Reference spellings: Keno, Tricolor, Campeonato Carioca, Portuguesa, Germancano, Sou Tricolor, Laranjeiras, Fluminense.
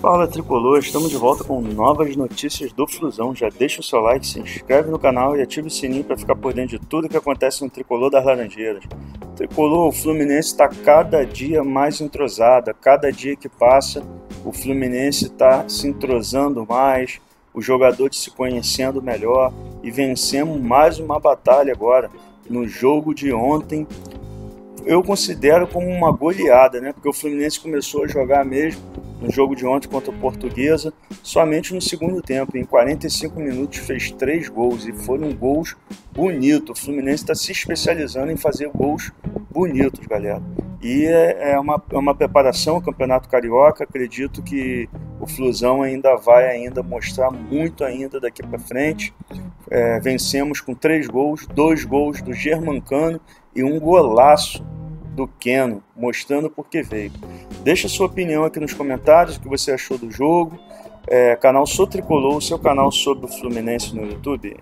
Fala Tricolor, estamos de volta com novas notícias do Flusão. Já deixa o seu like, se inscreve no canal e ativa o sininho para ficar por dentro de tudo que acontece no Tricolor das Laranjeiras. Tricolor, o Fluminense está cada dia mais entrosado. Cada dia que passa, o Fluminense está se entrosando mais, o jogador se conhecendo melhor, e vencemos mais uma batalha agora no jogo de ontem. Eu considero como uma goleada, né? Porque o Fluminense começou a jogar mesmo no jogo de ontem contra a Portuguesa, somente no segundo tempo. Em 45 minutos fez 3 gols e foram gols bonitos. O Fluminense está se especializando em fazer gols bonitos, galera. E é uma preparação ao Campeonato Carioca. Acredito que o Flusão ainda vai mostrar muito daqui para frente. Vencemos com 3 gols, 2 gols do Germancano e um golaço do Keno, mostrando porque veio. Deixa sua opinião aqui nos comentários, o que você achou do jogo. Canal Sou Tricolor, o seu canal sobre o Fluminense no YouTube.